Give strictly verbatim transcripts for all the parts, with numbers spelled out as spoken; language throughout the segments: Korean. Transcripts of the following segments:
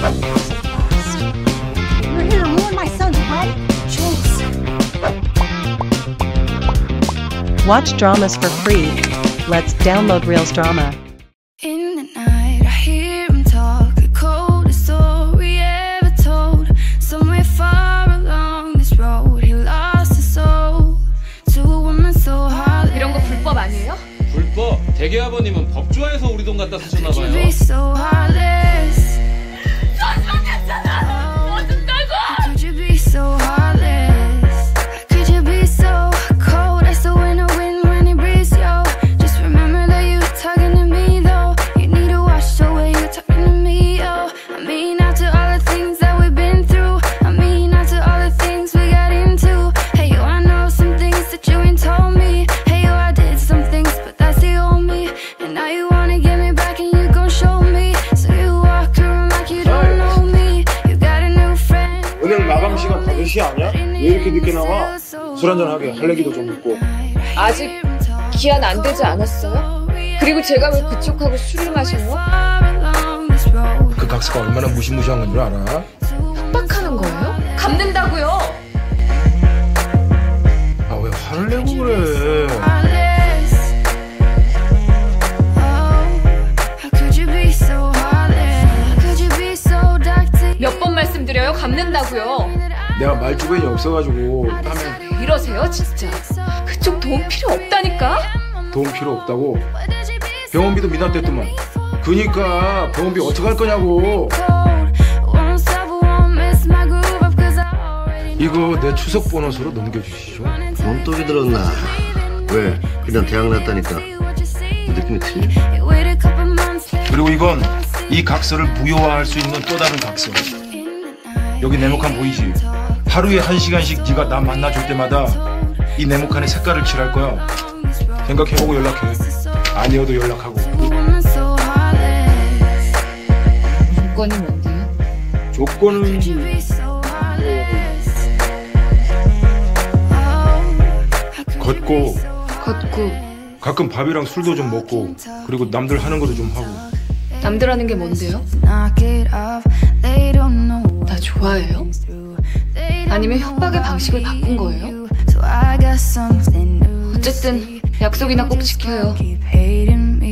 You're here to ruin my son's life? Jinx. Watch dramas for free. Let's download Reels Drama. In the night, I hear him talk. The coldest story ever told. Somewhere far along this road, he lost his soul to a woman so hard. 이런 거 불법 아니에요? 불법. 대개아버님은 법조에서 우리 돈 갖다 쓰셨나 봐요. 아니야? 왜 이렇게 늦게 나와? 술 한잔하게 할 얘기도 좀 있고. 아직 기한 안 되지 않았어요? 그리고 제가 왜 그쪽하고 술을 마셨어? 그 각서가 얼마나 무시무시한 건 줄 알아? 협박하는 거예요? 갚는다고요? 아, 왜 화를 내고 그래? 몇 번 말씀드려요? 갚는다고요? 내가 말주변이 없어가지고 하면 이러세요 진짜. 그쪽 도움 필요 없다니까. 도움 필요 없다고? 병원비도 미납됐더만. 그니까 병원비 어떻게 할 거냐고. 이거 내 추석 보너스로 넘겨주시죠. 몸독이 들었나? 왜? 그냥 대학 났다니까. 그 느낌이 틀려. 그리고 이건 이 각서를 부여화할 수 있는 또 다른 각서. 여기 네모칸 보이지? 하루에 한 시간씩 네가 나 만나줄 때마다 이 네모칸에 색깔을 칠할 거야. 생각해보고 연락해. 아니어도 연락하고. 조건이 뭔데요? 조건은... 걷고 걷고 가끔 밥이랑 술도 좀 먹고, 그리고 남들 하는 것도 좀 하고. 남들 하는 게 뭔데요? 나 좋아해요? 아니면 협박의 방식을 바꾼 거예요? 어쨌든 약속이나 꼭 지켜요. 이러는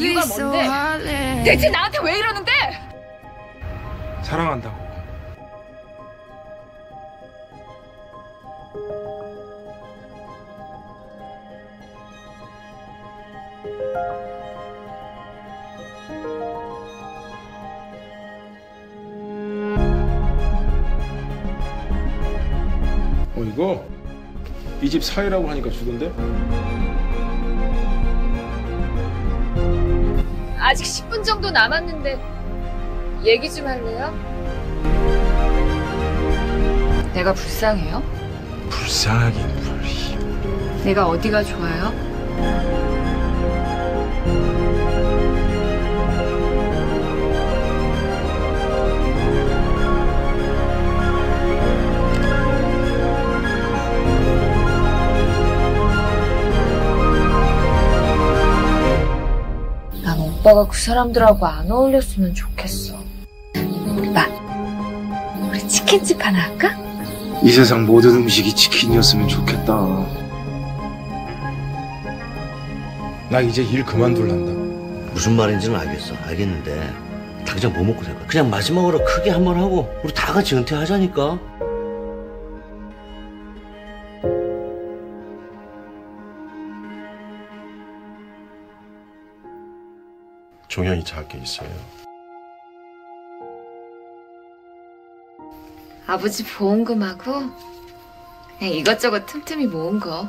이유가 뭔데? 대체 나한테 왜 이러는데? 사랑한다고. 어, 이거 이 집 사이라고 하니까 주던데? 아직 십 분 정도 남았는데 얘기 좀 할래요? 내가 불쌍해요? 불쌍하긴 불쌍. 내가 어디가 좋아요? 오빠가 그 사람들하고 안 어울렸으면 좋겠어. 오빠, 우리 치킨집 하나 할까? 이 세상 모든 음식이 치킨이었으면 좋겠다. 나 이제 일 그만둘란다. 무슨 말인지는 알겠어. 알겠는데 당장 뭐 먹고 살 거야? 그냥 마지막으로 크게 한번 하고 우리 다 같이 은퇴하자니까. 종현이 자게 있어요. 아버지 보험금하고 그냥 이것저것 틈틈이 모은 거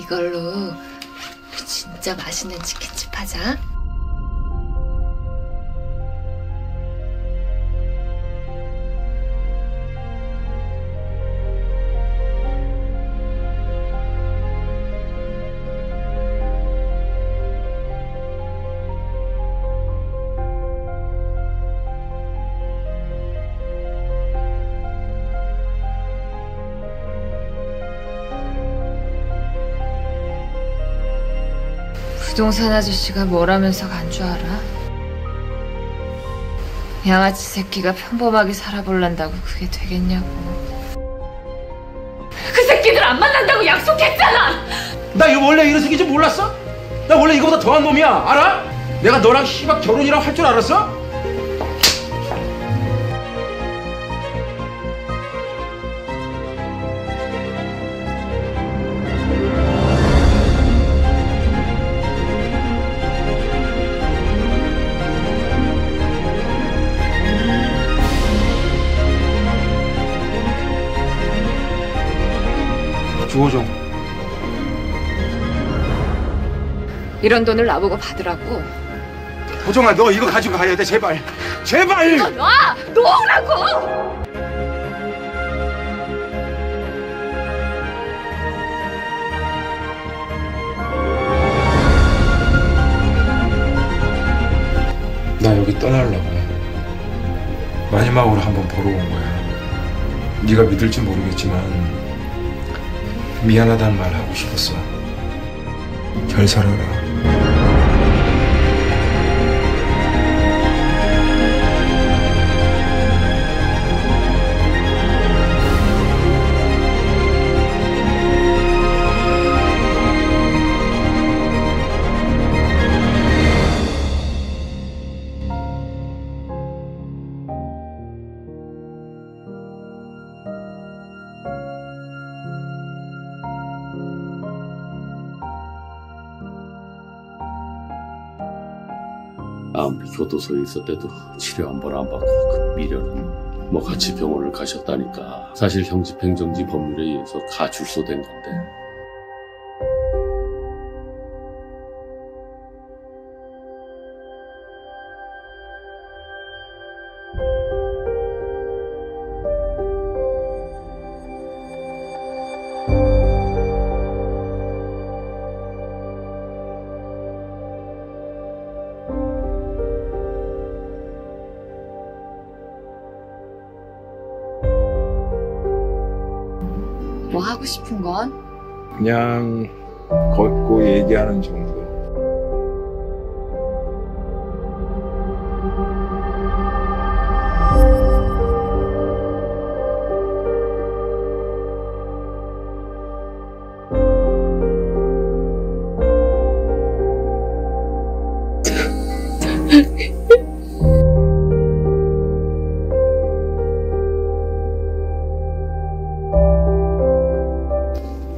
이걸로 진짜 맛있는 치킨집 하자. 부동산 아저씨가 뭐라면서 간 줄 알아? 양아치 새끼가 평범하게 살아볼란다고 그게 되겠냐고. 그 새끼들 안 만난다고 약속했잖아! 나 이거 원래 이런 새끼인 줄 몰랐어? 나 원래 이거보다 더한 놈이야, 알아? 내가 너랑 씨발 결혼이랑 할 줄 알았어? 주호정. 이런 돈을 나보고 받으라고? 호정아, 너 이거 가지고 가야 돼, 제발. 제발! 이거 놔! 놓으라고! 나 여기 떠나려고 해. 마지막으로 한번 보러 온 거야. 네가 믿을지 모르겠지만 미안하다는 말 하고 싶었어. 잘 살아라. 암 교도소에 있을 때도 치료 한 번 안 받고 그 미련은 뭐 같이 병원을 가셨다니까. 사실 형집행정지 법률에 의해서 가 출소된 건데. 뭐 하고 싶은 건? 그냥 걷고 얘기하는 정도.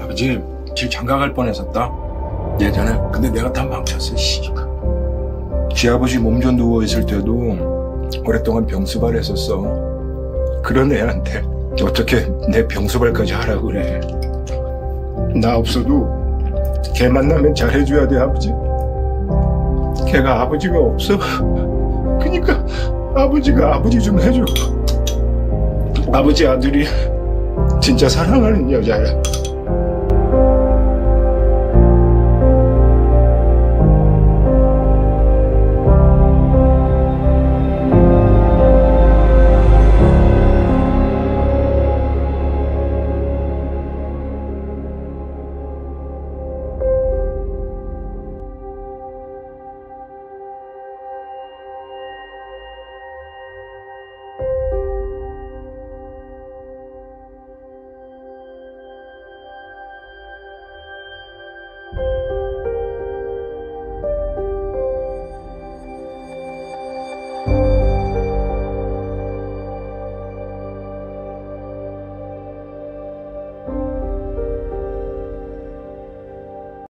아버지, 길 장가갈 뻔했었다 예전에. 근데 내가 다 망쳤어. 씨발. 지 아버지 몸전 누워있을 때도 오랫동안 병수발 했었어. 그런 애한테 어떻게 내 병수발까지 하라고 그래. 나 없어도 걔 만나면 잘해줘야 돼, 아버지. 걔가 아버지가 없어. 그러니까 아버지가 아버지 좀 해줘. 아버지 아들이 진짜 사랑하는 여자야.